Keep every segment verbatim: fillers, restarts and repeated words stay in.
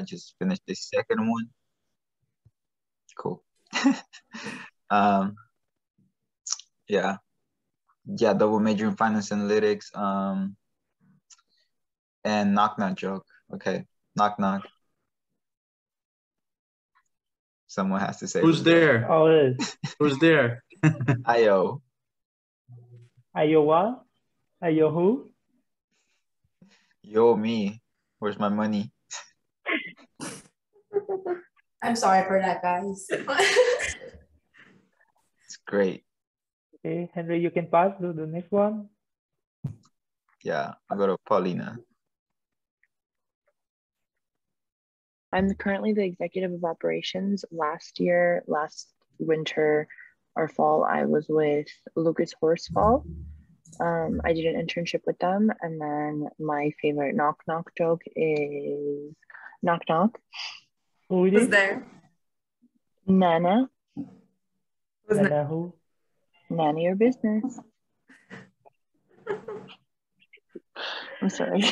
I just finished the second one. Cool. um, yeah. Yeah, double major in finance analytics. Um, and knock knock joke. Okay, knock knock. Someone has to say. Who's there? Oh, it is. Who's there? Ayo. Ayo what? Ayo who? Yo me. Where's my money? I'm sorry for that, guys. It's great. Okay, Henry, you can pass to the next one. Yeah, I'll go to Paulina. I'm currently the executive of operations. Last year, last winter or fall, I was with Lucas Horsfall. Um, I did an internship with them. And then my favorite knock knock joke is knock knock. Who's there? Nana. Who's Nana there? Who? None of your business. I'm sorry.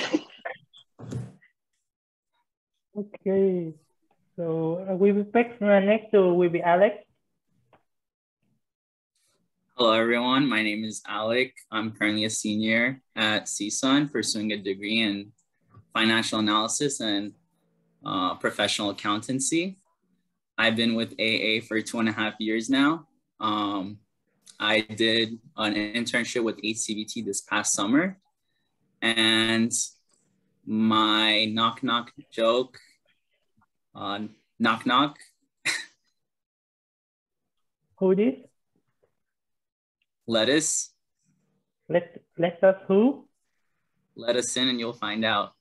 Okay, so uh, we will back uh, next to will be Alec. Hello everyone, my name is Alec. I'm currently a senior at C S U N pursuing a degree in financial analysis and uh, professional accountancy. I've been with A A for two and a half years now. Um, I did an internship with H C B T this past summer, and my knock knock joke, uh, knock knock. Who did? Lettuce. Let let us who? Let us in, and you'll find out.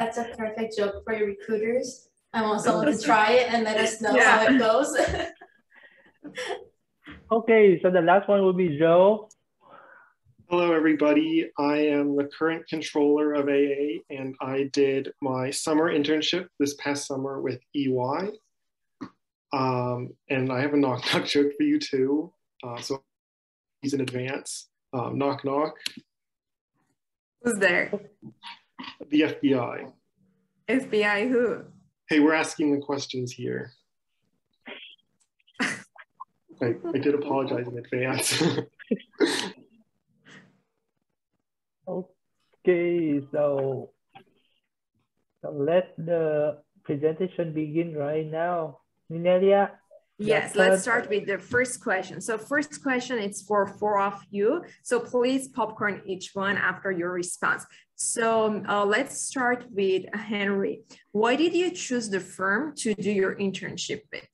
That's a perfect joke for your recruiters. I want someone to try it and let us know yeah. how it goes. Okay, so the last one will be Joe. Hello, everybody. I am the current controller of A A, and I did my summer internship this past summer with E Y. Um, and I have a knock knock joke for you too. Uh, so he's in advance. Um, knock knock. Who's there? The F B I. F B I who? Hey, we're asking the questions here. I, I did apologize in advance. Okay, so, so let the presentation begin right now. Minelia? Yes, let's start with the first question. So first question is for four of you. So please popcorn each one after your response. So uh, let's start with Henry. Why did you choose the firm to do your internship with?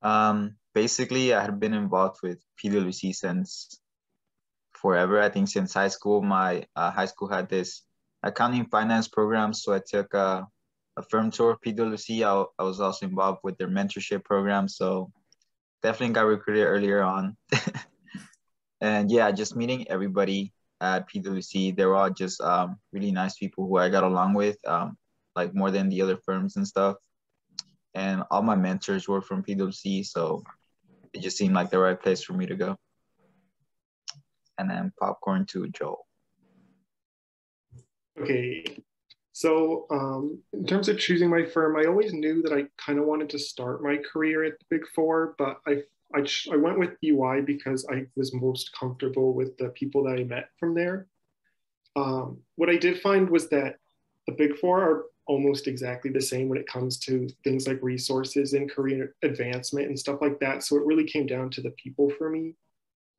Um, basically, I had been involved with PwC since forever. I think since high school. My uh, high school had this accounting finance program. So I took a a firm tour of PwC. I, I was also involved with their mentorship program. So definitely got recruited earlier on. And yeah, just meeting everybody at PwC. They were all just um, really nice people who I got along with, um, like more than the other firms and stuff. And all my mentors were from PwC. So it just seemed like the right place for me to go. And then popcorn to Joel. Okay. So um, in terms of choosing my firm, I always knew that I kind of wanted to start my career at the Big Four, but I, I, I went with E Y because I was most comfortable with the people that I met from there. Um, what I did find was that the Big Four are almost exactly the same when it comes to things like resources and career advancement and stuff like that. So it really came down to the people for me.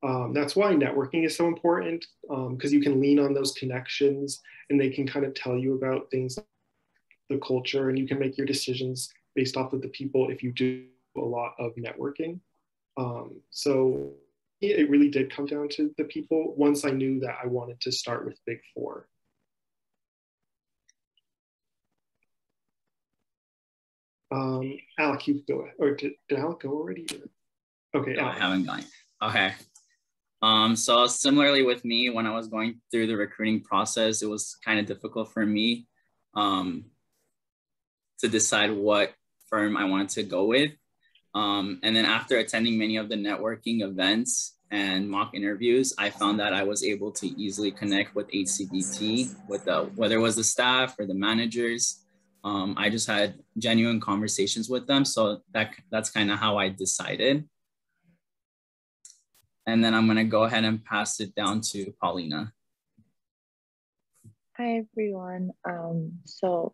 Um, that's why networking is so important, because um, you can lean on those connections and they can kind of tell you about things like the culture, and you can make your decisions based off of the people if you do a lot of networking. Um, so it really did come down to the people once I knew that I wanted to start with Big Four. Um, Alec, you go ahead. Or did, did Alec go already? Okay. No, I haven't gone. Okay. Um, so similarly with me, when I was going through the recruiting process, it was kind of difficult for me um, to decide what firm I wanted to go with. Um, and then after attending many of the networking events, and mock interviews, I found that I was able to easily connect with H C B T, with the, whether it was the staff or the managers. Um, I just had genuine conversations with them. So that, that's kind of how I decided. And then I'm going to go ahead and pass it down to Paulina. Hi, everyone. Um, so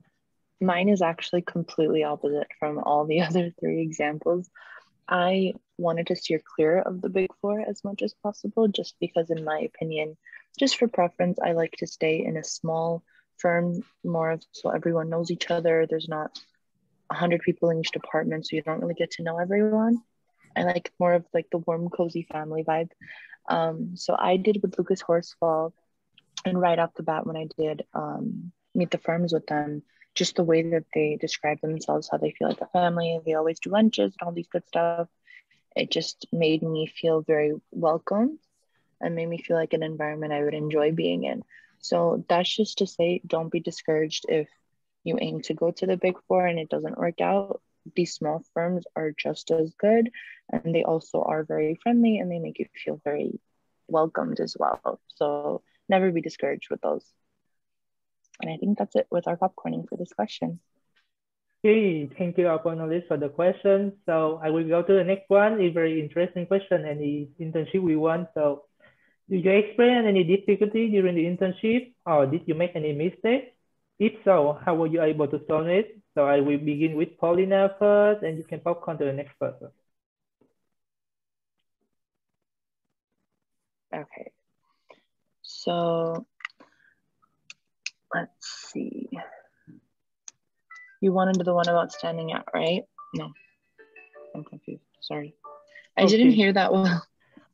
mine is actually completely opposite from all the other three examples. I wanted to steer clear of the Big Four as much as possible, just because in my opinion, just for preference, I like to stay in a small firm more so everyone knows each other. There's not a hundred people in each department, so you don't really get to know everyone. I like more of like the warm, cozy family vibe. Um, so I did with Lucas Horsfall, and right off the bat when I did um, meet the firms with them, just the way that they describe themselves, how they feel like a family, they always do lunches and all these good stuff. It just made me feel very welcome and made me feel like an environment I would enjoy being in. So that's just to say, don't be discouraged if you aim to go to the Big Four and it doesn't work out. These small firms are just as good, and they also are very friendly and they make you feel very welcomed as well. So never be discouraged with those. And I think that's it with our popcorning for this question. Okay, thank you, our panelists, for the question. So I will go to the next one. It's a very interesting question, and the internship we want. So did you experience any difficulty during the internship, or did you make any mistakes? If so, how were you able to solve it? So I will begin with Paulina first, and you can popcorn to the next person. Okay. So let's see. You wanted the one about standing out, right? No, I'm confused. Sorry. I okay. didn't hear that well.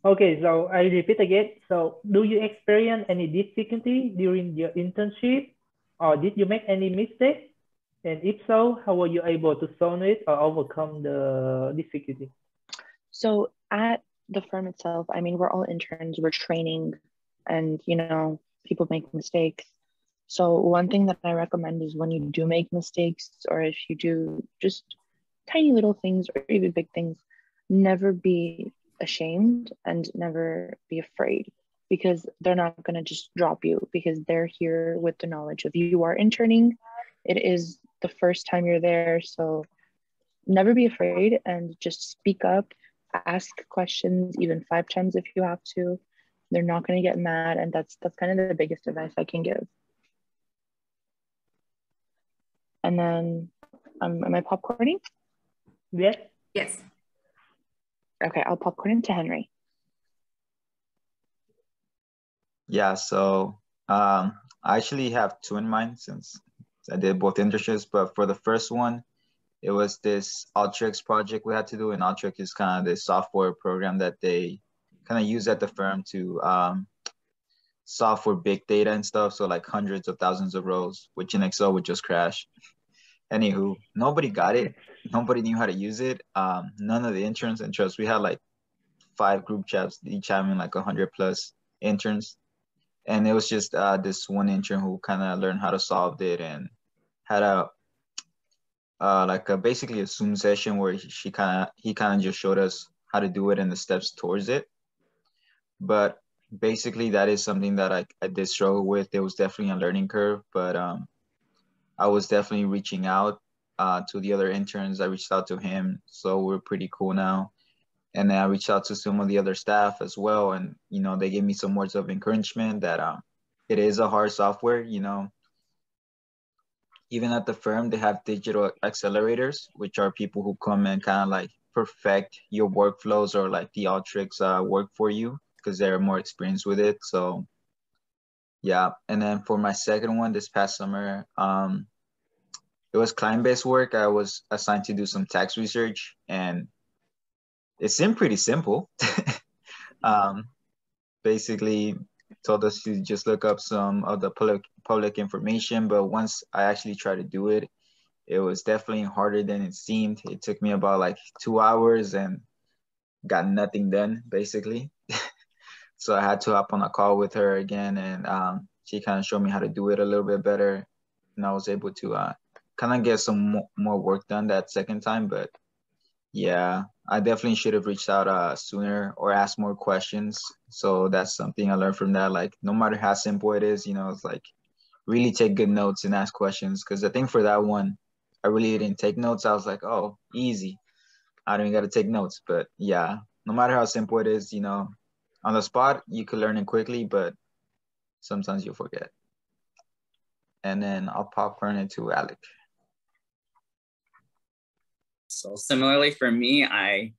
Okay, so I repeat again. So do you experience any difficulty during your internship, or did you make any mistakes? And if so, how were you able to solve it or overcome the difficulty? So at the firm itself, I mean, we're all interns, we're training, and you know, people make mistakes. So one thing that I recommend is when you do make mistakes, or if you do just tiny little things or even big things, never be ashamed and never be afraid, because they're not going to just drop you, because they're here with the knowledge of you are interning. It is the first time you're there. So never be afraid and just speak up, ask questions, even five times if you have to. They're not going to get mad. And that's, that's kind of the biggest advice I can give. And then, um, am I popcorning? Yes. Yes. Okay, I'll popcorn into Henry. Yeah, so um, I actually have two in mind since I did both internships, but for the first one, it was this Alteryx project we had to do, and Alteryx is kind of the software program that they kind of use at the firm to um, solve for big data and stuff, so like hundreds of thousands of rows, which in Excel would just crash. Anywho, nobody got it. Nobody knew how to use it. Um, none of the interns, and trust, we had like five group chats, each having like a hundred plus interns. And it was just uh, this one intern who kind of learned how to solve it and had a, uh, like a, basically a Zoom session where she kind of, he kind of just showed us how to do it and the steps towards it. But basically that is something that I, I did struggle with. There was definitely a learning curve, but um, I was definitely reaching out uh, to the other interns. I reached out to him, so we're pretty cool now. And then I reached out to some of the other staff as well. And, you know, they gave me some words of encouragement that um, it is a hard software, you know. Even at the firm, they have digital accelerators, which are people who come and kind of like perfect your workflows or like the Alteryx uh, work for you, because they're more experienced with it. So yeah, and then for my second one this past summer, um, it was client-based work. I was assigned to do some tax research, and it seemed pretty simple. um, basically told us to just look up some of the public, public information, but once I actually tried to do it, it was definitely harder than it seemed. It took me about like two hours and got nothing done, basically. So I had to hop on a call with her again, and um, she kind of showed me how to do it a little bit better. And I was able to uh, kind of get some more work done that second time. But yeah, I definitely should have reached out uh, sooner or asked more questions. So that's something I learned from that. Like, no matter how simple it is, you know, it's like really take good notes and ask questions. Because I think for that one, I really didn't take notes. I was like, oh, easy. I don't even got to take notes. But yeah, no matter how simple it is, you know, on the spot, you could learn it quickly, but sometimes you'll forget. And then I'll popcorn it to Alec. So similarly for me, I,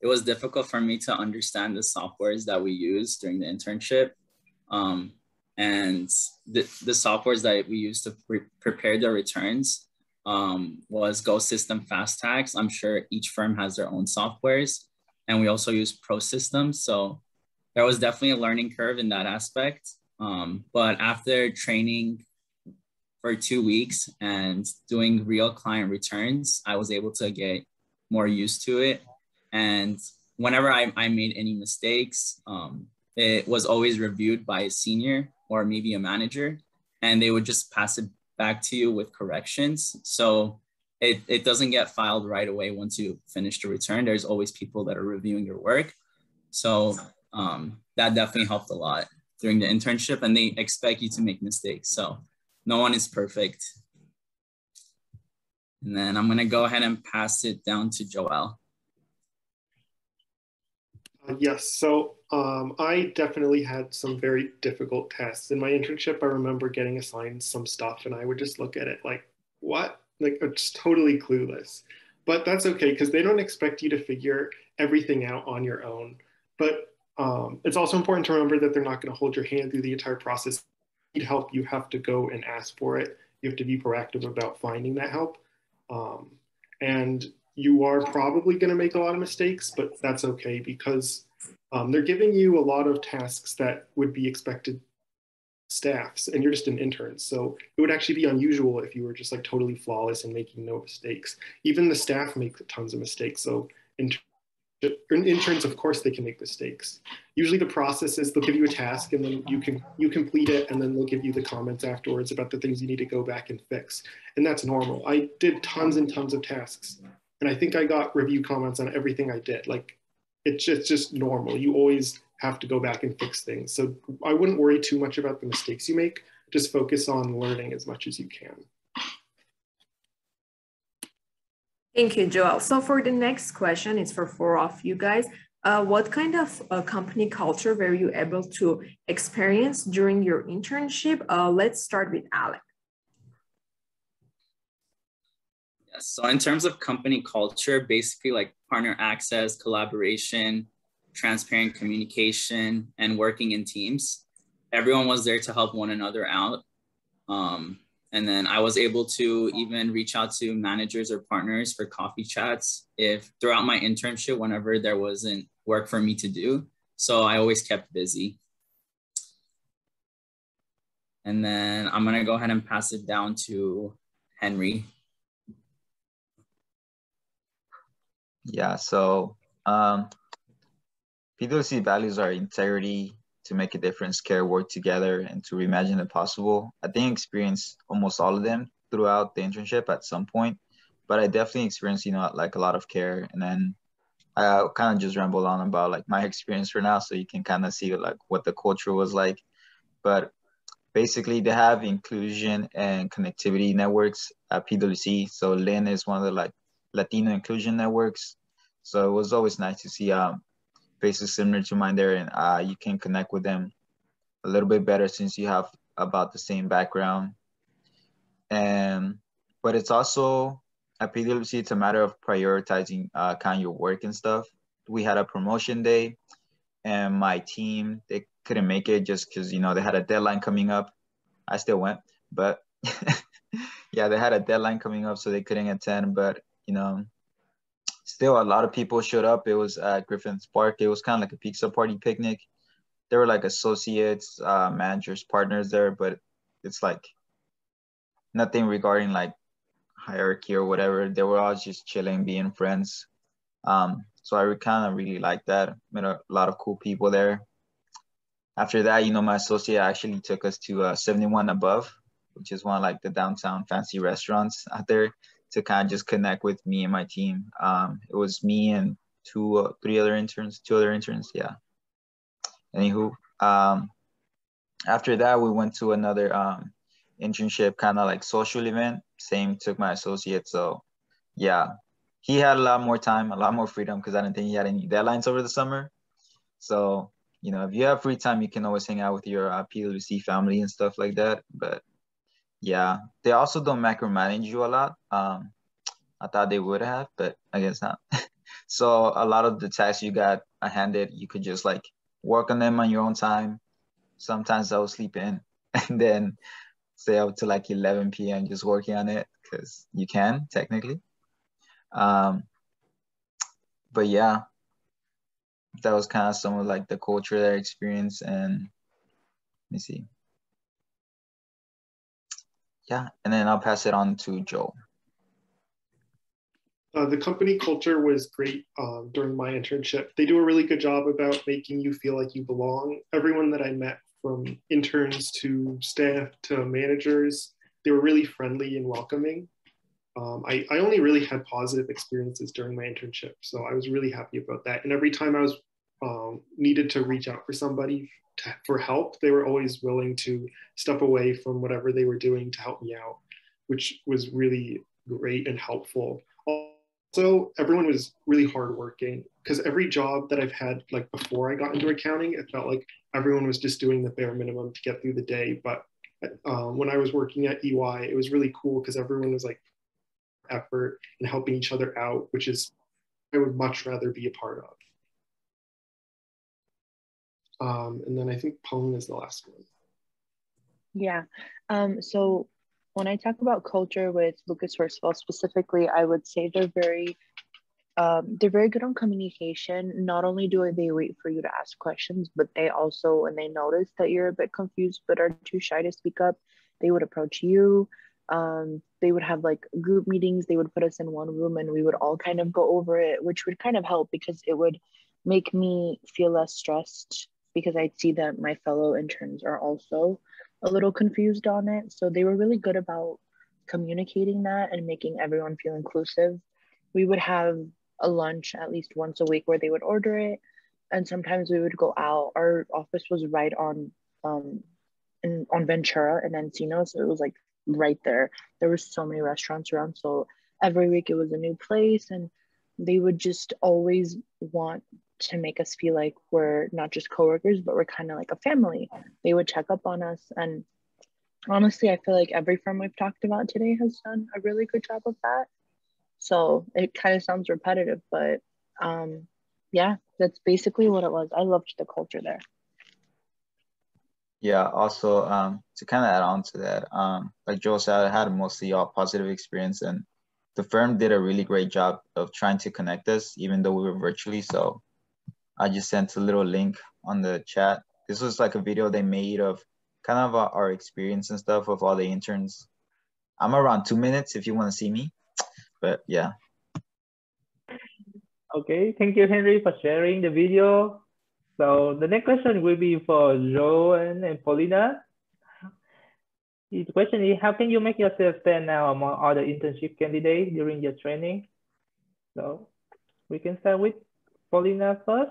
it was difficult for me to understand the softwares that we used during the internship. Um, and the, the softwares that we used to pre prepare the returns um, was Go System Fast Tax. I'm sure each firm has their own softwares. And we also use Pro System. So there was definitely a learning curve in that aspect. Um, but after training for two weeks and doing real client returns, I was able to get more used to it. And whenever I, I made any mistakes, um, it was always reviewed by a senior or maybe a manager, and they would just pass it back to you with corrections. So it, it doesn't get filed right away once you finish the return. There's always people that are reviewing your work. So um, that definitely helped a lot during the internship, and they expect you to make mistakes. So no one is perfect. And then I'm gonna go ahead and pass it down to Joelle. Uh, yes, so um, I definitely had some very difficult tasks. In my internship, I remember getting assigned some stuff and I would just look at it like, what? Like, I'm just totally clueless. But that's okay, because they don't expect you to figure everything out on your own. But um, it's also important to remember that they're not gonna hold your hand through the entire process. Need help, you have to go and ask for it. You have to be proactive about finding that help. Um, and you are probably going to make a lot of mistakes, but that's okay, because um, they're giving you a lot of tasks that would be expected staffs, and you're just an intern. So it would actually be unusual if you were just like totally flawless and making no mistakes. Even the staff make tons of mistakes. So in interns, of course, they can make mistakes. Usually the process is they'll give you a task and then you can you complete it, and then they'll give you the comments afterwards about the things you need to go back and fix. And that's normal. I did tons and tons of tasks, and I think I got review comments on everything I did. Like, it's just, it's just normal. You always have to go back and fix things. So I wouldn't worry too much about the mistakes you make. Just focus on learning as much as you can. Thank you, Joelle. So for the next question, it's for four of you guys. Uh, what kind of uh, company culture were you able to experience during your internship? Uh, let's start with Alec. Yes, so in terms of company culture, basically like partner access, collaboration, transparent communication, and working in teams. Everyone was there to help one another out. Um, And then I was able to even reach out to managers or partners for coffee chats if throughout my internship, whenever there wasn't work for me to do. So I always kept busy. And then I'm gonna go ahead and pass it down to Henry. Yeah, so um, P W C values are integrity, to make a difference, care, work together, and to reimagine the possible. I think I experienced almost all of them throughout the internship at some point, but I definitely experienced, you know, like a lot of care. And then I kind of just rambled on about like my experience for now, so you can kind of see like what the culture was like. But basically they have inclusion and connectivity networks at P W C. So L I N is one of the like Latino inclusion networks. So it was always nice to see um, faces similar to mine there, and uh, you can connect with them a little bit better since you have about the same background. And but it's also at P W C, it's a matter of prioritizing uh, kind of your work and stuff. We had a promotion day, and my team, they couldn't make it just because, you know, they had a deadline coming up. I still went, but yeah, they had a deadline coming up, so they couldn't attend. But you know, still, a lot of people showed up. It was at Griffin's Park. It was kind of like a pizza party picnic. There were like associates, uh, managers, partners there, but it's like nothing regarding like hierarchy or whatever. They were all just chilling, being friends. Um, so I kind of really liked that. Met a lot of cool people there. After that, you know, my associate actually took us to uh, seventy-one Above, which is one of like the downtown fancy restaurants out there, to kind of just connect with me and my team. Um, it was me and two, uh, three other interns, two other interns, yeah. Anywho, um, after that, we went to another um, internship, kind of like social event. Same, took my associate, so yeah. He had a lot more time, a lot more freedom, because I didn't think he had any deadlines over the summer. So, you know, if you have free time, you can always hang out with your uh, P W C family and stuff like that. But yeah, they also don't macromanage you a lot. Um, I thought they would have, but I guess not. So a lot of the tasks you got handed, you could just like work on them on your own time. Sometimes I would sleep in and then stay up to like eleven P M just working on it, because you can technically. Um, but yeah, that was kind of some of like the culture that I experienced. And let me see. Yeah, and then I'll pass it on to Joel. Uh, the company culture was great um, during my internship. They do a really good job about making you feel like you belong. Everyone that I met, from interns to staff to managers, they were really friendly and welcoming. Um, I, I only really had positive experiences during my internship, so I was really happy about that. And every time I was um, needed to reach out for somebody to, for help, they were always willing to step away from whatever they were doing to help me out, which was really great and helpful. Also, everyone was really hardworking, because every job that I've had, like before I got into accounting, it felt like everyone was just doing the bare minimum to get through the day. But um, when I was working at E Y, it was really cool because everyone was like effort and helping each other out, which is I would much rather be a part of. Um, and then I think Pauline is the last one. Yeah, um, so when I talk about culture with Lucas Horsfall specifically, I would say they're very, um, they're very good on communication. Not only do they wait for you to ask questions, but they also, when they notice that you're a bit confused but are too shy to speak up, they would approach you. Um, they would have like group meetings. They would put us in one room and we would all kind of go over it, which would kind of help because it would make me feel less stressed, because I'd see that my fellow interns are also a little confused on it. So they were really good about communicating that and making everyone feel inclusive. We would have a lunch at least once a week where they would order it. And sometimes we would go out. Our office was right on, um, in, on Ventura and Encino. So it was like right there. There were so many restaurants around. So every week it was a new place, and they would just always want to make us feel like we're not just coworkers, but we're kind of like a family. They would check up on us. And honestly, I feel like every firm we've talked about today has done a really good job of that. So it kind of sounds repetitive, but um, yeah, that's basically what it was. I loved the culture there. Yeah, also um, to kind of add on to that, um, like Joel said, I had mostly all positive experience, and the firm did a really great job of trying to connect us, even though we were virtually. So I just sent a little link on the chat. This was like a video they made of kind of our, our experience and stuff of all the interns. I'm around two minutes if you want to see me, but yeah. Okay, thank you, Henry, for sharing the video. So the next question will be for Joan and Paulina. The question is, how can you make yourself stand out among all the internship candidates during your training? So we can start with Paulina first.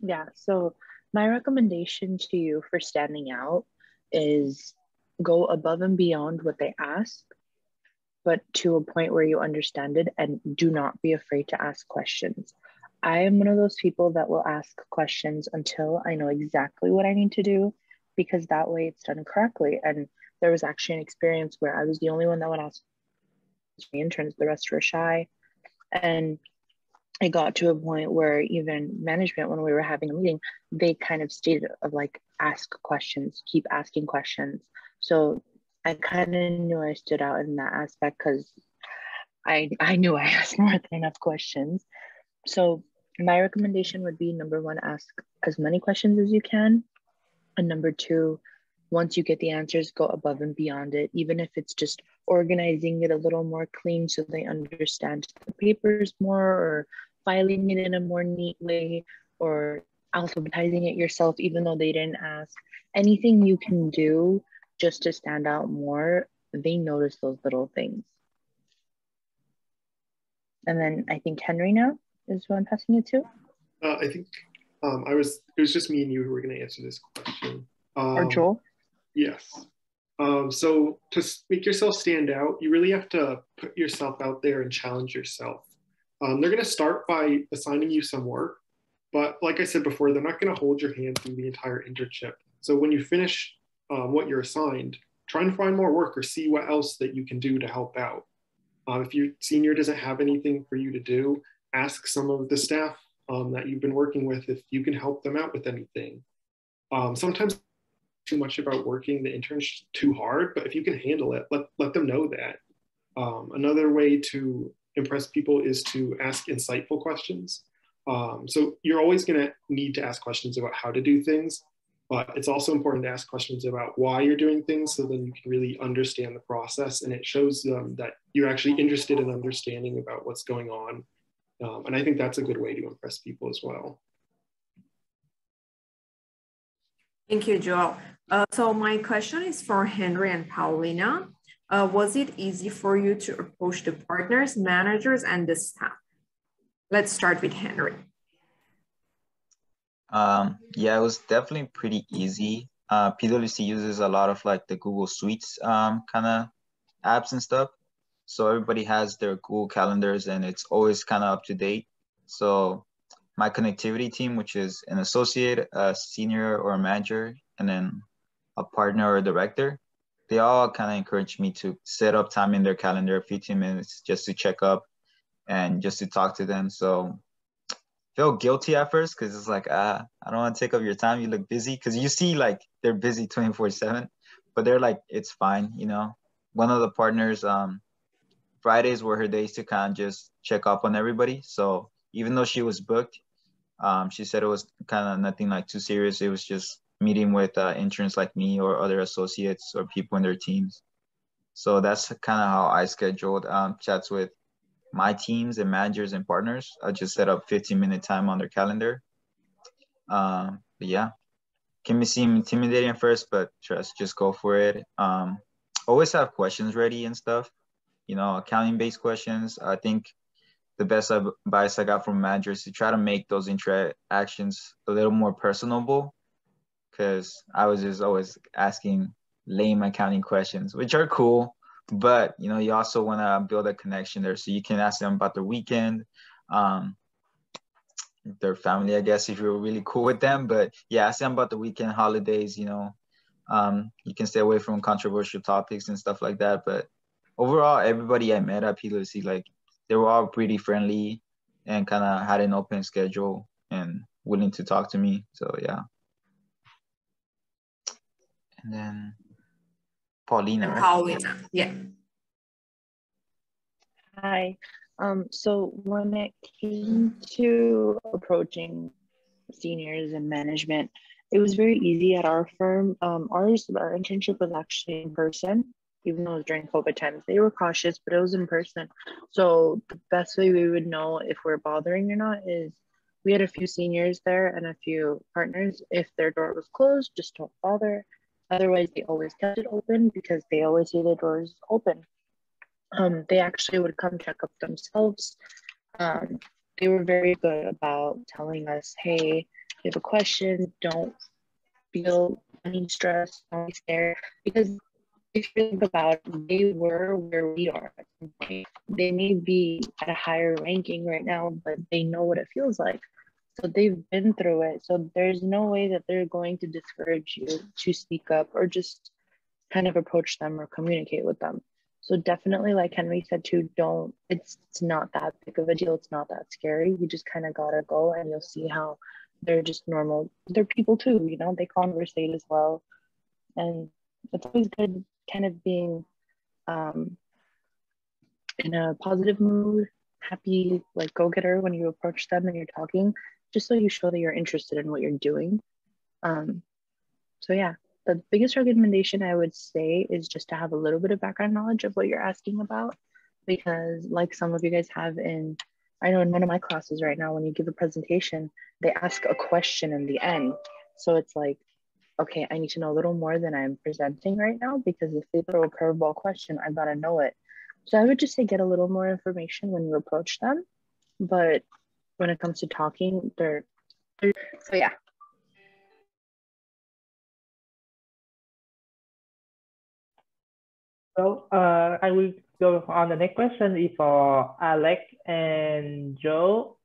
Yeah, so my recommendation to you for standing out is go above and beyond what they ask, but to a point where you understand it, and do not be afraid to ask questions. I am one of those people that will ask questions until I know exactly what I need to do, because that way it's done correctly. And there was actually an experience where I was the only one that would ask the interns, the rest were shy. And it got to a point where even management, when we were having a meeting, they kind of stated of like, ask questions, keep asking questions. So I kind of knew I stood out in that aspect, because I, I knew I asked more than enough questions. So my recommendation would be, number one, ask as many questions as you can. And number two, once you get the answers, go above and beyond it, even if it's just organizing it a little more clean so they understand the papers more, or filing it in a more neat way, or alphabetizing it yourself, even though they didn't ask. Anything you can do just to stand out more, they notice those little things. And then I think Henry now. is what I'm passing you to. Uh, I think um, I was, it was just me and you who were going to answer this question. Um, or Joel? Yes. Um, so to make yourself stand out, you really have to put yourself out there and challenge yourself. Um, they're going to start by assigning you some work, but like I said before, they're not going to hold your hand through the entire internship. So when you finish um, what you're assigned, try and find more work or see what else that you can do to help out. Uh, if your senior doesn't have anything for you to do, ask some of the staff um, that you've been working with if you can help them out with anything. Um, sometimes too much about working the intern's too hard, but if you can handle it, let, let them know that. Um, another way to impress people is to ask insightful questions. Um, so you're always going to need to ask questions about how to do things, but it's also important to ask questions about why you're doing things, so then you can really understand the process, and it shows them that you're actually interested in understanding about what's going on. Um, and I think that's a good way to impress people as well. Thank you, Joel. Uh, so my question is for Henry and Paulina. Uh, was it easy for you to approach the partners, managers, and the staff? Let's start with Henry. Um, yeah, it was definitely pretty easy. Uh, PwC uses a lot of like the Google Suites um, kind of apps and stuff. So everybody has their Google calendars and it's always kind of up to date. So my connectivity team, which is an associate, a senior or a manager, and then a partner or a director, they all kind of encourage me to set up time in their calendar, fifteen minutes just to check up and just to talk to them. So I felt guilty at first because it's like, ah, I don't want to take up your time. You look busy, because you see like they're busy twenty-four seven, but they're like, it's fine. You know, one of the partners, um, Fridays were her days to kind of just check up on everybody. So even though she was booked, um, she said it was kind of nothing like too serious. It was just meeting with uh, interns like me or other associates or people in their teams. So that's kind of how I scheduled um, chats with my teams and managers and partners. I just set up fifteen minute time on their calendar. Um, but yeah, can be seem intimidating at first, but trust, just go for it. Um, always have questions ready and stuff, you know, accounting based questions. I think the best advice I got from managers is to try to make those interactions a little more personable, because I was just always asking lame accounting questions, which are cool, but you know, you also want to build a connection there. So you can ask them about their weekend, um, their family, I guess, if you're really cool with them. But yeah, ask them about the weekend, holidays, you know, um, you can stay away from controversial topics and stuff like that. But overall, everybody I met at PwC, like they were all pretty friendly and kind of had an open schedule and willing to talk to me. So yeah. And then Paulina, right? Paulina, yeah. Hi. Um, so when it came to approaching seniors and management, it was very easy at our firm. Um, ours, our internship was actually in person, even though it was during COVID times. They were cautious, but it was in person. So the best way we would know if we're bothering or not is we had a few seniors there and a few partners. If their door was closed, just don't bother. Otherwise, they always kept it open because they always see the doors open. Um, they actually would come check up themselves. Um, they were very good about telling us, hey, if you have a question, don't feel any stress, don't be scared. Because if you think about it, they were where we are at some point. They may be at a higher ranking right now, but they know what it feels like. So they've been through it. So there's no way that they're going to discourage you to speak up or just kind of approach them or communicate with them. So definitely, like Henry said too, don't, it's, it's not that big of a deal. It's not that scary. You just kind of gotta go and you'll see how they're just normal. They're people too, you know, they conversate as well. And it's always good kind of being um, in a positive mood, happy, like go-getter when you approach them and you're talking, just so you show that you're interested in what you're doing. Um, so yeah, the biggest recommendation I would say is just to have a little bit of background knowledge of what you're asking about, because like some of you guys have in, I know in one of my classes right now, when you give a presentation, they ask a question in the end. So it's like, okay, I need to know a little more than I'm presenting right now, because if they throw a curveball question, I've got to know it. So I would just say get a little more information when you approach them, but when it comes to talking, they're, they're so yeah. So uh, I will go on the next question is for Alex and Joe.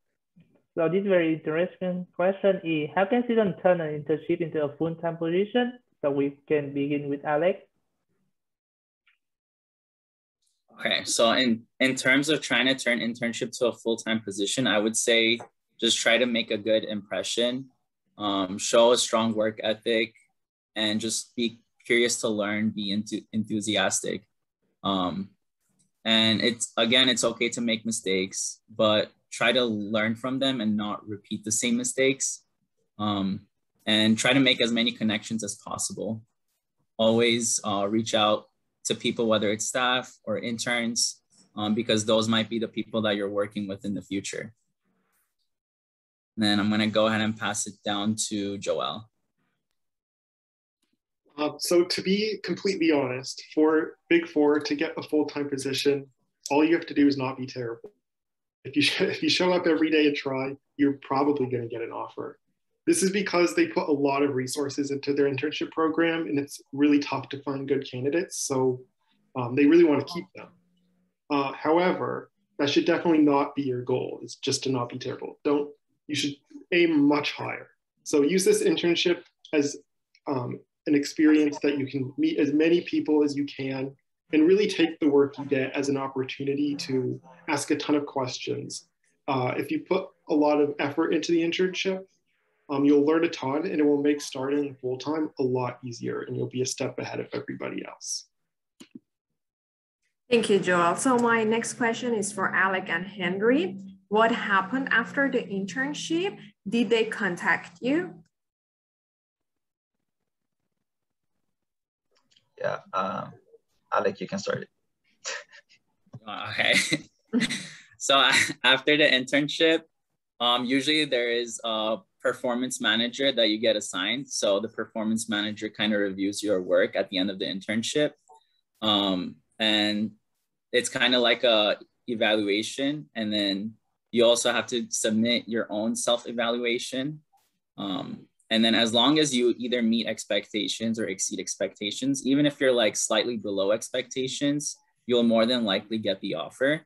So this very interesting question is, how can students turn an internship into a full-time position? So we can begin with Alex. Okay, so in, in terms of trying to turn internship to a full-time position, I would say just try to make a good impression, um, show a strong work ethic, and just be curious to learn, be enth- enthusiastic. Um, and it's, again, it's okay to make mistakes, but try to learn from them and not repeat the same mistakes. Um, and try to make as many connections as possible. Always uh, reach out to people, whether it's staff or interns, um, because those might be the people that you're working with in the future. And then I'm gonna go ahead and pass it down to Joelle. Uh, so to be completely honest, for Big Four to get a full-time position, all you have to do is not be terrible. If you, if you show up every day and try, you're probably gonna get an offer. This is because they put a lot of resources into their internship program, and it's really tough to find good candidates. So um, they really want to keep them. Uh, however, that should definitely not be your goal. It's just to not be terrible. Don't, you should aim much higher. So use this internship as um, an experience that you can meet as many people as you can, and really take the work you get as an opportunity to ask a ton of questions. Uh, if you put a lot of effort into the internship, Um, you'll learn a ton, and it will make starting full-time a lot easier, and you'll be a step ahead of everybody else. Thank you, Joel. So my next question is for Alec and Henry. What happened after the internship? Did they contact you? Yeah, um, Alec, you can start it. Okay. So after the internship, um, usually there is a performance manager that you get assigned. So the performance manager kind of reviews your work at the end of the internship. Um, and it's kind of like a evaluation. And then you also have to submit your own self-evaluation. Um, and then as long as you either meet expectations or exceed expectations, even if you're like slightly below expectations, you'll more than likely get the offer.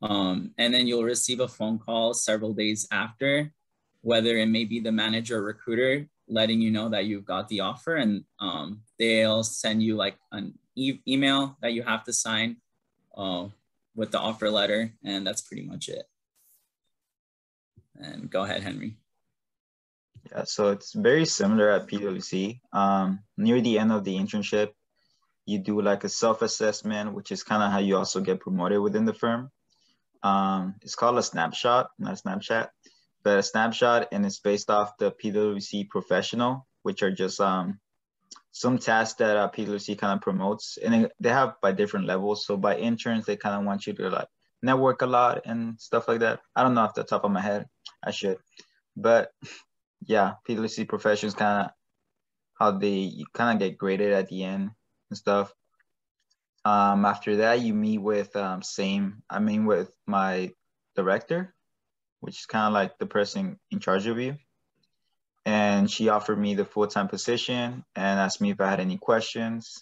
Um, and then you'll receive a phone call several days after, whether it may be the manager or recruiter letting you know that you've got the offer, and um, they'll send you like an e email that you have to sign uh, with the offer letter, and that's pretty much it. And go ahead, Henry. Yeah, so it's very similar at PwC. Um, near the end of the internship, you do like a self-assessment, which is kind of how you also get promoted within the firm. Um, it's called a snapshot, not a Snapchat. But a snapshot, and it's based off the PwC professional, which are just um, some tasks that uh, PwC kind of promotes, and they have by different levels. So by interns, they kind of want you to like network a lot and stuff like that. I don't know off the top of my head, I should, but yeah, PwC professionals kind of how they kind of get graded at the end and stuff. Um, after that, you meet with um, same, I mean with my director, which is kind of like the person in charge of you. And she offered me the full-time position and asked me if I had any questions.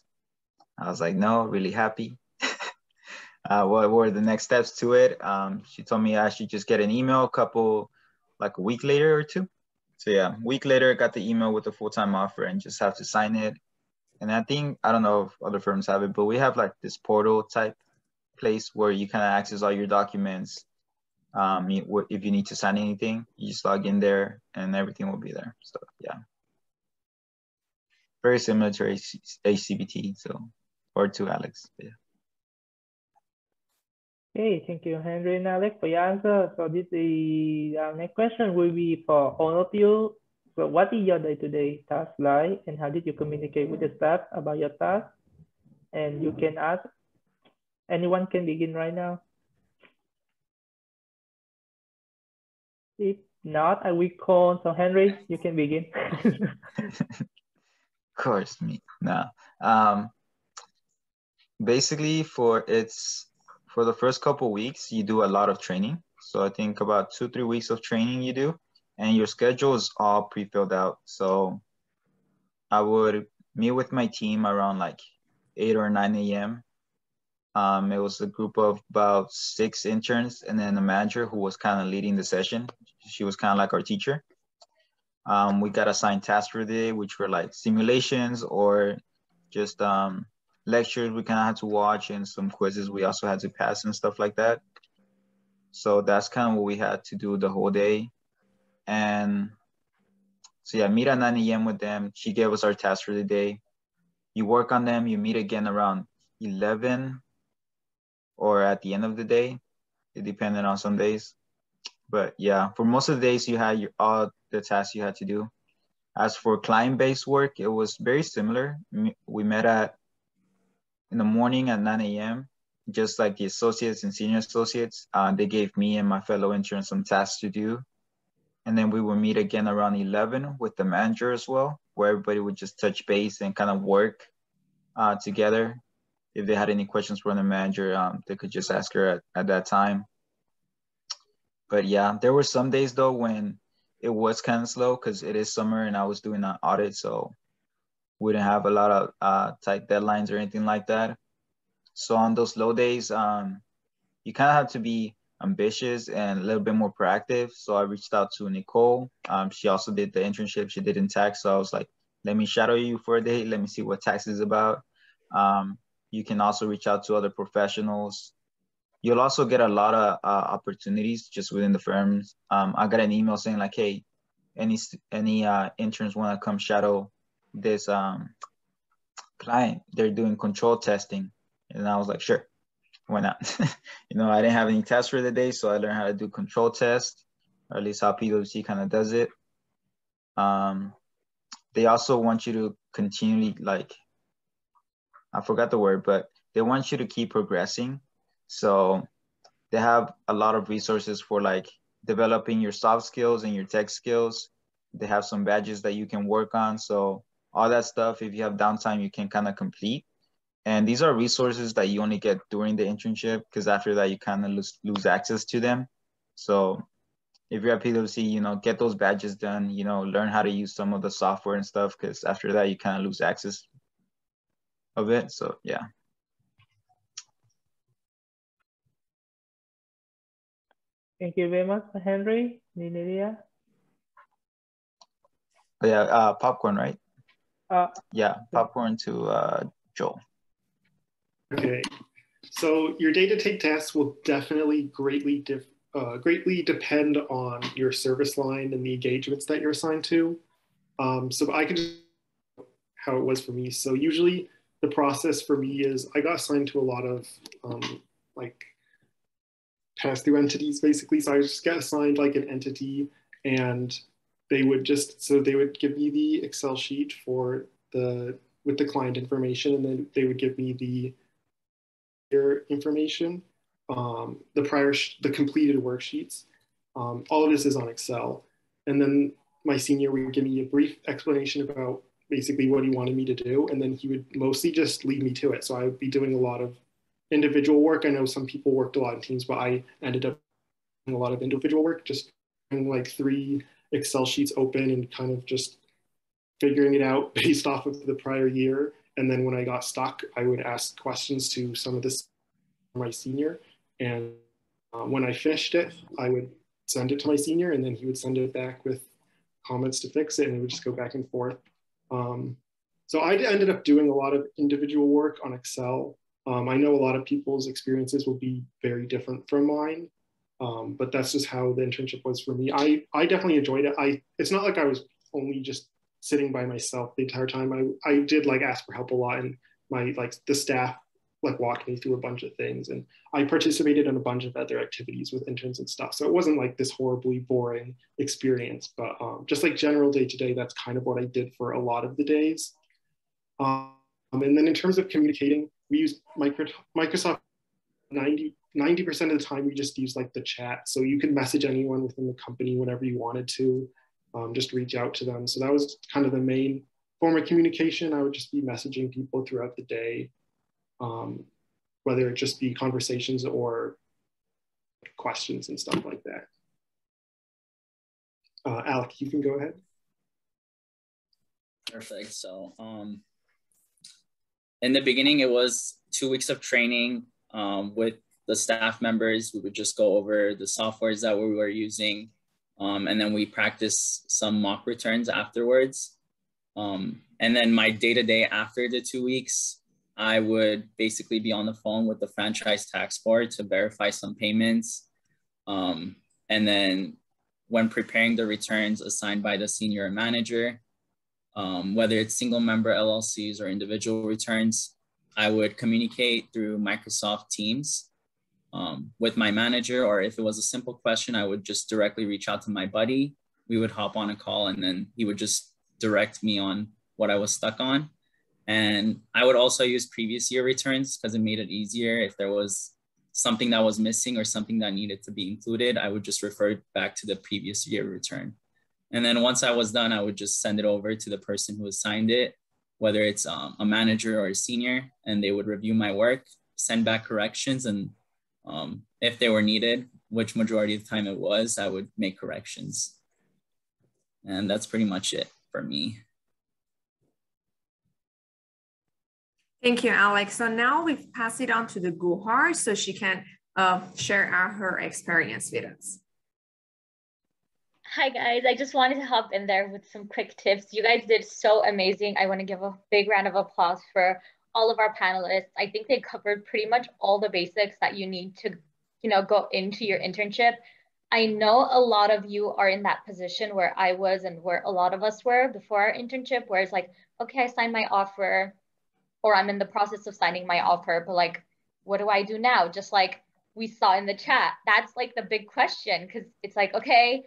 I was like, no, really happy. uh, what were the next steps to it? Um, she told me I should just get an email a couple, like a week later or two. So yeah, a week later, I got the email with the full-time offer and just have to sign it. And I think, I don't know if other firms have it, but we have like this portal type place where you kind of access all your documents. Um, if you need to sign anything, you just log in there and everything will be there. So yeah, very similar to H C B T. So, or to Alex. Yeah. Okay, thank you, Henry and Alex, for your answer. So this is our next question will be for all of you. So what is your day-to-day task like, and how did you communicate with the staff about your task? And you can ask. Anyone can begin right now. If not, I will call. So Henry, you can begin. Of course, me. No. Um, basically, for it's for the first couple weeks, you do a lot of training. So I think about two, three weeks of training you do, and your schedule is all pre-filled out. So I would meet with my team around like eight or nine A M Um, it was a group of about six interns and then a manager who was kind of leading the session. She was kind of like our teacher. Um, we got assigned tasks for the day, which were like simulations or just um, lectures we kind of had to watch, and some quizzes we also had to pass and stuff like that. So that's kind of what we had to do the whole day. And so yeah, meet at nine A M with them. She gave us our tasks for the day. You work on them, you meet again around eleven or at the end of the day. It depended on some days. But yeah, for most of the days you had your, all the tasks you had to do. As for client-based work, it was very similar. We met at in the morning at nine A M Just like the associates and senior associates, uh, they gave me and my fellow interns some tasks to do. And then we would meet again around eleven with the manager as well, where everybody would just touch base and kind of work uh, together. If they had any questions from the manager, um, they could just ask her at, at that time. But yeah, there were some days though when it was kind of slow because it is summer and I was doing an audit, so we didn't have a lot of uh, tight deadlines or anything like that. So on those slow days, um, you kind of have to be ambitious and a little bit more proactive. So I reached out to Nicole. Um, she also did the internship she did in tax. So I was like, let me shadow you for a day. Let me see what tax is about. Um, you can also reach out to other professionals. You'll also get a lot of uh, opportunities just within the firms. Um, I got an email saying like, hey, any, any uh, interns want to come shadow this um, client? They're doing control testing. And I was like, sure, why not? You know, I didn't have any tests for the day, so I learned how to do control tests, or at least how PwC kind of does it. Um, they also want you to continually, like, I forgot the word, but they want you to keep progressing. So they have a lot of resources for, like, developing your soft skills and your tech skills. They have some badges that you can work on. So all that stuff, if you have downtime, you can kind of complete. And these are resources that you only get during the internship, because after that you kind of lose, lose access to them. So if you're at PwC, you know, get those badges done, you know, learn how to use some of the software and stuff, because after that you kind of lose access of it. So yeah. Thank you very much, Henry. Nidia. Yeah, uh, popcorn, right? Uh, yeah, popcorn to uh, Joel. Okay, so your day-to-day tasks will definitely greatly dif uh, greatly depend on your service line and the engagements that you're assigned to. Um, so I can just how it was for me. So usually the process for me is I got assigned to a lot of um, like pass-through entities, basically. So I just got assigned like an entity, and they would just so they would give me the Excel sheet for the with the client information, and then they would give me the your information, um, the prior, sh the completed worksheets. Um, all of this is on Excel. And then my senior would give me a brief explanation about basically what he wanted me to do. And then he would mostly just lead me to it. So I would be doing a lot of individual work. I know some people worked a lot in teams, but I ended up doing a lot of individual work, just doing like three Excel sheets open and kind of just figuring it out based off of the prior year. And then when I got stuck, I would ask questions to some of this, my senior. And uh, when I finished it, I would send it to my senior, and then he would send it back with comments to fix it, and it would just go back and forth. Um, so I ended up doing a lot of individual work on Excel. Um, I know a lot of people's experiences will be very different from mine, um, but that's just how the internship was for me. I, I definitely enjoyed it. I, it's not like I was only just sitting by myself the entire time. I, I did like ask for help a lot, and my like the staff like walked me through a bunch of things, and I participated in a bunch of other activities with interns and stuff. So it wasn't like this horribly boring experience, but um, just like general day to day, that's kind of what I did for a lot of the days. Um, and then in terms of communicating, we used micro Microsoft ninety percent of the time. We just used like the chat. So you could message anyone within the company whenever you wanted to. Um, just reach out to them. So that was kind of the main form of communication. I would just be messaging people throughout the day, um, whether it just be conversations or questions and stuff like that. Uh, Alec, you can go ahead. Perfect. So um, in the beginning, it was two weeks of training um, with the staff members. We would just go over the softwares that we were using. Um, and then we practiced some mock returns afterwards. Um, and then my day-to-day after the two weeks, I would basically be on the phone with the franchise tax board to verify some payments. Um, and then when preparing the returns assigned by the senior manager, um, whether it's single member L L Cs or individual returns, I would communicate through Microsoft Teams um, with my manager, or if it was a simple question, I would just directly reach out to my buddy. We would hop on a call and then he would just direct me on what I was stuck on. And I would also use previous year returns because it made it easier. If there was something that was missing or something that needed to be included, I would just refer back to the previous year return. And then once I was done, I would just send it over to the person who assigned it, whether it's um, a manager or a senior, and they would review my work, send back corrections, and um, if they were needed, which majority of the time it was, I would make corrections. And that's pretty much it for me. Thank you, Alex. So now we pass it on to the Guhar so she can uh, share our, her experience with us. Hi guys, I just wanted to hop in there with some quick tips. You guys did so amazing. I want to give a big round of applause for all of our panelists. I think they covered pretty much all the basics that you need to, you know, go into your internship. I know a lot of you are in that position where I was and where a lot of us were before our internship, where it's like, okay, I signed my offer, or I'm in the process of signing my offer, but like, what do I do now? Just like we saw in the chat, that's like the big question, because it's like, okay,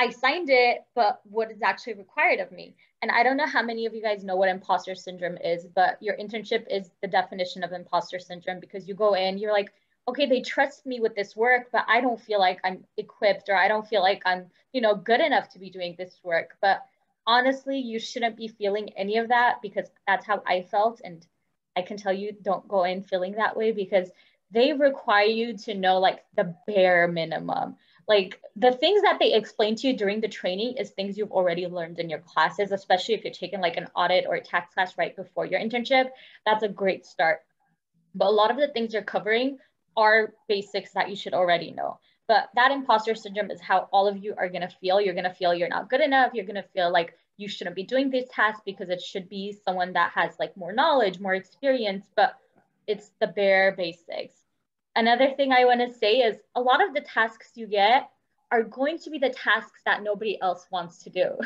I signed it, but what is actually required of me? And I don't know how many of you guys know what imposter syndrome is, but your internship is the definition of imposter syndrome, because you go in, you're like, okay, they trust me with this work, but I don't feel like I'm equipped, or I don't feel like I'm, you know, good enough to be doing this work. But honestly, you shouldn't be feeling any of that, because that's how I felt. And I can tell you, don't go in feeling that way, because they require you to know like the bare minimum. Like the things that they explain to you during the training is things you've already learned in your classes, especially if you're taking like an audit or a tax class right before your internship. That's a great start. But a lot of the things you're covering are basics that you should already know. But that imposter syndrome is how all of you are going to feel. You're going to feel you're not good enough. You're going to feel like you shouldn't be doing these tasks because it should be someone that has like more knowledge, more experience, but it's the bare basics. Another thing I want to say is a lot of the tasks you get are going to be the tasks that nobody else wants to do.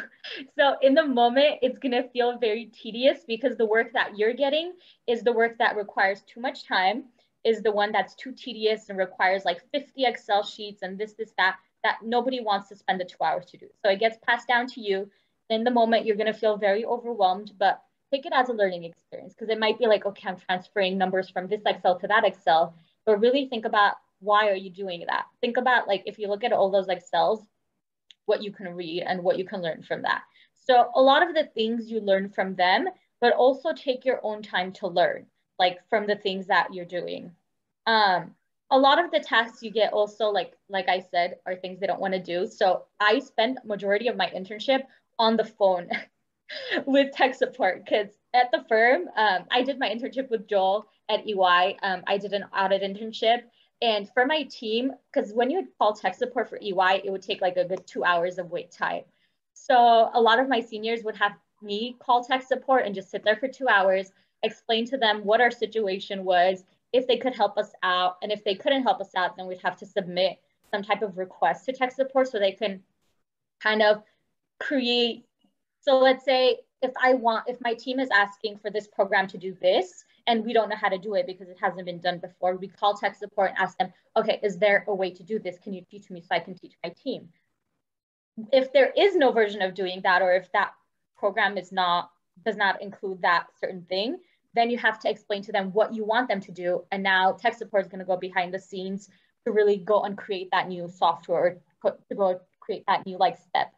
So in the moment, it's going to feel very tedious, because the work that you're getting is the work that requires too much time, is the one that's too tedious and requires like fifty Excel sheets and this, this, that, that nobody wants to spend the two hours to do. So it gets passed down to you. In the moment, you're gonna feel very overwhelmed, but take it as a learning experience, because it might be like, okay, I'm transferring numbers from this Excel to that Excel, but really think about, why are you doing that? Think about like, if you look at all those Excels, what you can read and what you can learn from that. So a lot of the things you learn from them, but also take your own time to learn, like from the things that you're doing. Um, a lot of the tasks you get also, like, like I said, are things they don't want to do. So I spent majority of my internship on the phone with tech support, because at the firm, um, I did my internship with Joel at E Y. Um, I did an audit internship. And for my team, because when you would call tech support for E Y, it would take like a good two hours of wait time. So a lot of my seniors would have me call tech support and just sit there for two hours, explain to them what our situation was, if they could help us out. And if they couldn't help us out, then we'd have to submit some type of request to tech support so they can kind of create. So let's say if I want, if my team is asking for this program to do this, and we don't know how to do it because it hasn't been done before, we call tech support and ask them, okay, is there a way to do this? Can you teach me so I can teach my team? If there is no version of doing that, or if that program is not, does not include that certain thing, then you have to explain to them what you want them to do. And now tech support is going to go behind the scenes to really go and create that new software, or to go create that new like step.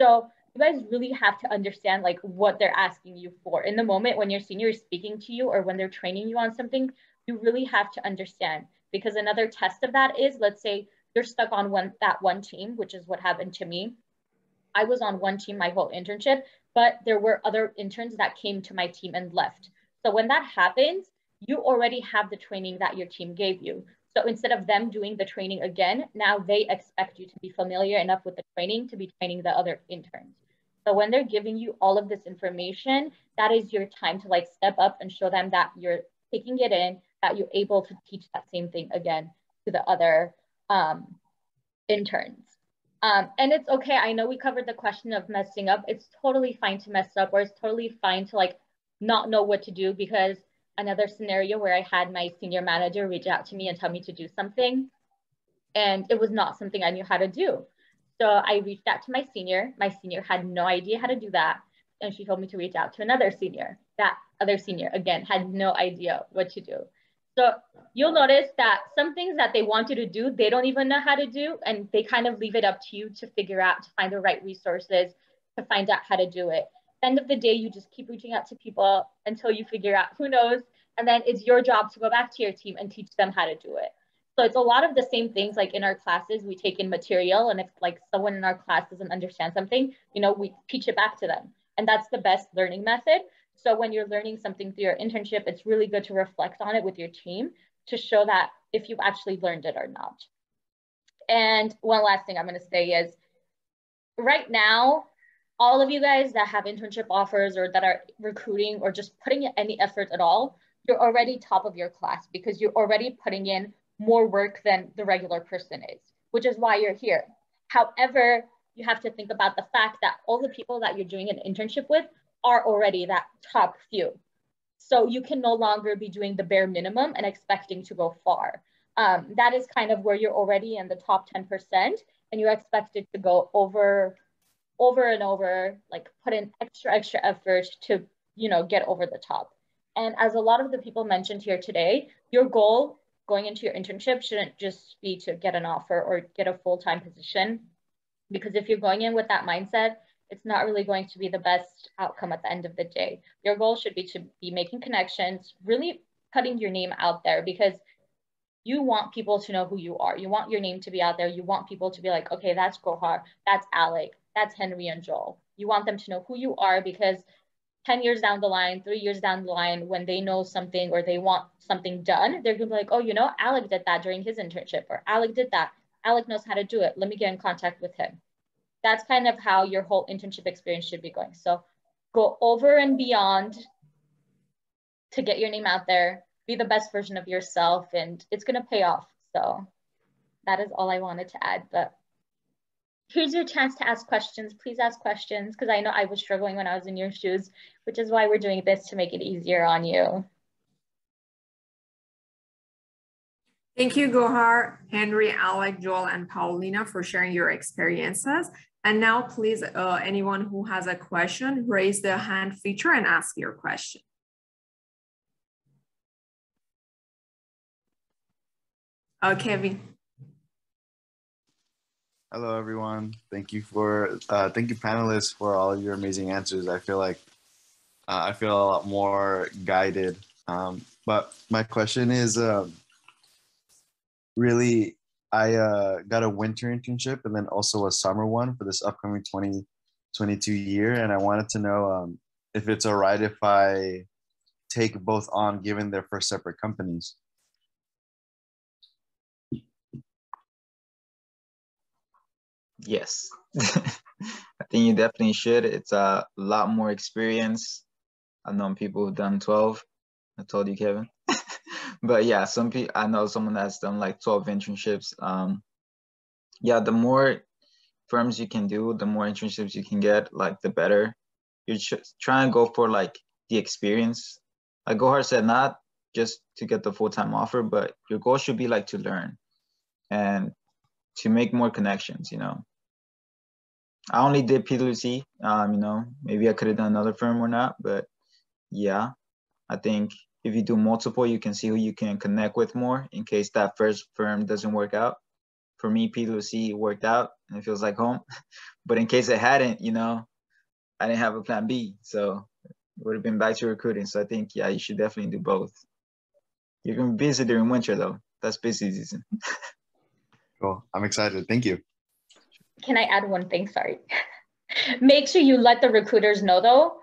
So you guys really have to understand like what they're asking you for. In the moment when your senior is speaking to you or when they're training you on something, you really have to understand, because another test of that is, let's say You're stuck on one that one team, which is what happened to me. I was on one team my whole internship, but there were other interns that came to my team and left. So when that happens, you already have the training that your team gave you. So instead of them doing the training again, now they expect you to be familiar enough with the training to be training the other interns. So when they're giving you all of this information, that is your time to like step up and show them that you're taking it in, that you're able to teach that same thing again to the other um, interns. Um, and it's okay, I know we covered the question of messing up. It's totally fine to mess up, or it's totally fine to like not know what to do, because another scenario where I had my senior manager reach out to me and tell me to do something, and it was not something I knew how to do. So I reached out to my senior. My senior had no idea how to do that, and she told me to reach out to another senior. That other senior, again, had no idea what to do. So you'll notice that some things that they want you to do, they don't even know how to do, and they kind of leave it up to you to figure out, to find the right resources, to find out how to do it. End of the day, you just keep reaching out to people until you figure out, who knows, and then it's your job to go back to your team and teach them how to do it. So it's a lot of the same things. Like in our classes, we take in material, and if like someone in our class doesn't understand something, you know, we teach it back to them, and that's the best learning method. So when you're learning something through your internship, it's really good to reflect on it with your team to show that if you've actually learned it or not. And one last thing I'm going to say is, right now, all of you guys that have internship offers or that are recruiting or just putting in any effort at all, you're already top of your class because you're already putting in more work than the regular person is, which is why you're here. However, you have to think about the fact that all the people that you're doing an internship with are already that top few. So you can no longer be doing the bare minimum and expecting to go far. Um, that is kind of where you're already in the top ten percent, and you're expected to go over over and over, like put in extra, extra effort to, you know, get over the top. And as a lot of the people mentioned here today, your goal going into your internship shouldn't just be to get an offer or get a full-time position, because if you're going in with that mindset, it's not really going to be the best outcome at the end of the day. Your goal should be to be making connections, really putting your name out there, because you want people to know who you are. You want your name to be out there. You want people to be like, okay, that's Gohar, that's Alec, that's Henry and Joel. You want them to know who you are, because ten years down the line, three years down the line, when they know something or they want something done, they're gonna be like, oh, you know, Alec did that during his internship, or Alec did that. Alec knows how to do it. Let me get in contact with him. That's kind of how your whole internship experience should be going. So go over and beyond to get your name out there, be the best version of yourself, and it's gonna pay off. So that is all I wanted to add, but here's your chance to ask questions. Please ask questions, because I know I was struggling when I was in your shoes, which is why we're doing this, to make it easier on you. Thank you, Gohar, Henry, Alec, Joel, and Paulina for sharing your experiences. And now please, uh, anyone who has a question, raise the hand feature and ask your question. Uh, Kevin. Hello, everyone. Thank you for uh, thank you, panelists, for all of your amazing answers. I feel like uh, I feel a lot more guided. Um, but my question is, um, really, I uh, got a winter internship and then also a summer one for this upcoming twenty twenty-two year, and I wanted to know um, if it's all right if I take both on, given they're for separate companies. Yes, I think you definitely should. It's a lot more experience. I've known people who've done twelve. I told you, Kevin. But yeah, some people, I know someone that's done like twelve internships. Um, yeah, the more firms you can do, the more internships you can get, like the better. You should try and go for like the experience. Like Gohar said, not just to get the full-time offer, but your goal should be like to learn and to make more connections, you know. I only did PwC, um, you know, maybe I could have done another firm or not, but yeah, I think if you do multiple, you can see who you can connect with more in case that first firm doesn't work out. For me, PwC worked out and it feels like home, but in case it hadn't, you know, I didn't have a plan B, so it would have been back to recruiting. So I think, yeah, you should definitely do both. You're gonna be busy during winter though. That's busy season. Cool. I'm excited. Thank you. Can I add one thing? Sorry. Make sure you let the recruiters know, though.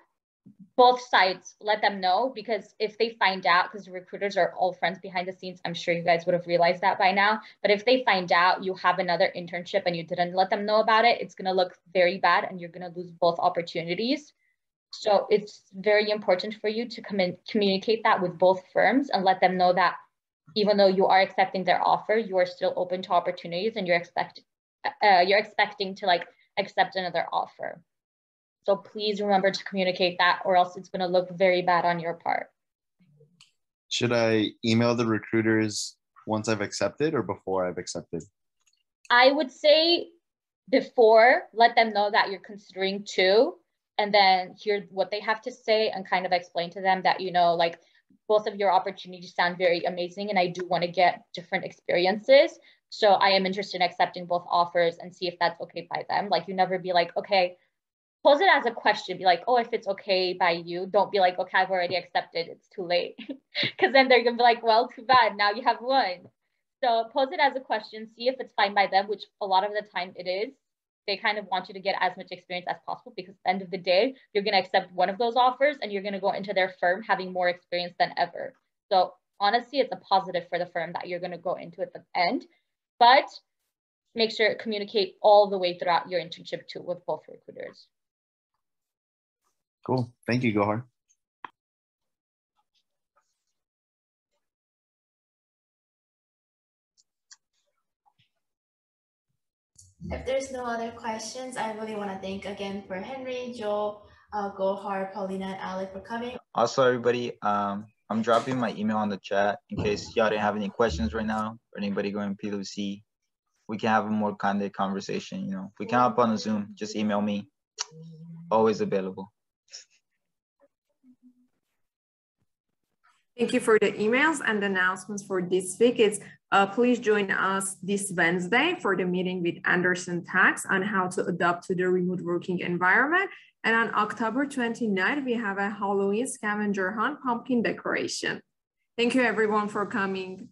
Both sides, let them know, because if they find out, because recruiters are all friends behind the scenes, I'm sure you guys would have realized that by now. But if they find out you have another internship and you didn't let them know about it, it's going to look very bad and you're going to lose both opportunities. So it's very important for you to come and communicate that with both firms and let them know that even though you are accepting their offer, you are still open to opportunities and you're expect, uh, you're expecting to like accept another offer. So please remember to communicate that, or else it's going to look very bad on your part. Should I email the recruiters once I've accepted or before I've accepted? I would say before, let them know that you're considering too, and then hear what they have to say and kind of explain to them that, you know, like both of your opportunities sound very amazing and I do want to get different experiences. So I am interested in accepting both offers and see if that's okay by them. Like you never be like, okay, pose it as a question, be like, oh, if it's okay by you, don't be like, okay, I've already accepted, it's too late. Because then they're gonna be like, well, too bad, now you have one. So pose it as a question, see if it's fine by them, which a lot of the time it is. They kind of want you to get as much experience as possible because at the end of the day, you're gonna accept one of those offers and you're gonna go into their firm having more experience than ever. So honestly, it's a positive for the firm that you're gonna go into at the end, but make sure to communicate all the way throughout your internship too with both recruiters. Cool. Thank you, Gohar. If there's no other questions, I really want to thank again for Henry, Joel, uh, Gohar, Paulina, and Alec for coming. Also, everybody, um, I'm dropping my email on the chat in case y'all didn't have any questions right now or anybody going to PwC. We can have a more candid conversation. You know, if we can hop on a Zoom, just email me. Always available. Thank you for the emails and announcements for this week. It's uh, please join us this Wednesday for the meeting with Anderson Tax on how to adapt to the remote working environment. And on October twenty-ninth, we have a Halloween scavenger hunt pumpkin decoration. Thank you everyone for coming.